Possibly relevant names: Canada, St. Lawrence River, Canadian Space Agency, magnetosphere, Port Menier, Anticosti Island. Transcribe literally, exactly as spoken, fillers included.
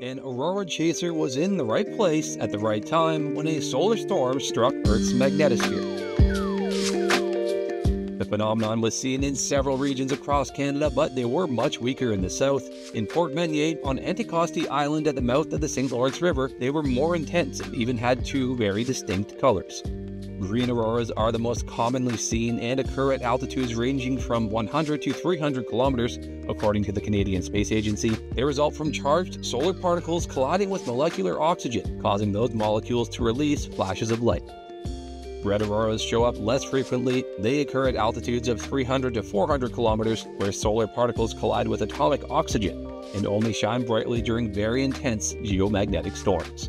An aurora chaser was in the right place at the right time when a solar storm struck Earth's magnetosphere. The phenomenon was seen in several regions across Canada, but they were much weaker in the south. In Port Menier, on Anticosti Island at the mouth of the Saint Lawrence River, they were more intense and even had two very distinct colors. Green auroras are the most commonly seen and occur at altitudes ranging from one hundred to three hundred kilometers, according to the Canadian Space Agency. They result from charged solar particles colliding with molecular oxygen, causing those molecules to release flashes of light. Red auroras show up less frequently. They occur at altitudes of three hundred to four hundred kilometers, where solar particles collide with atomic oxygen, and only shine brightly during very intense geomagnetic storms.